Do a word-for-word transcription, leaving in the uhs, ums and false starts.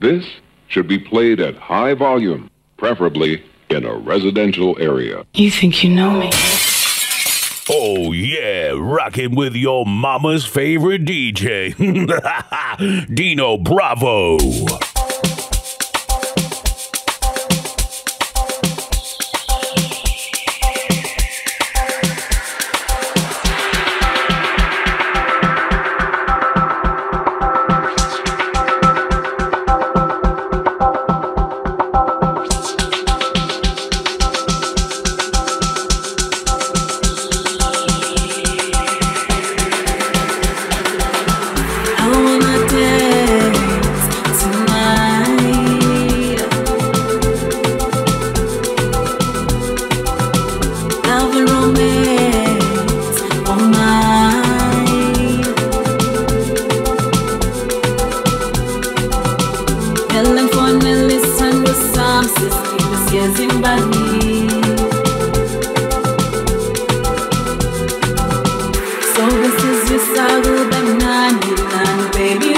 This should be played at high volume, preferably in a residential area. You think you know me? Oh yeah, rocking with your mama's favorite D J, Dino Bravo. So this is your sorrow, but not your baby.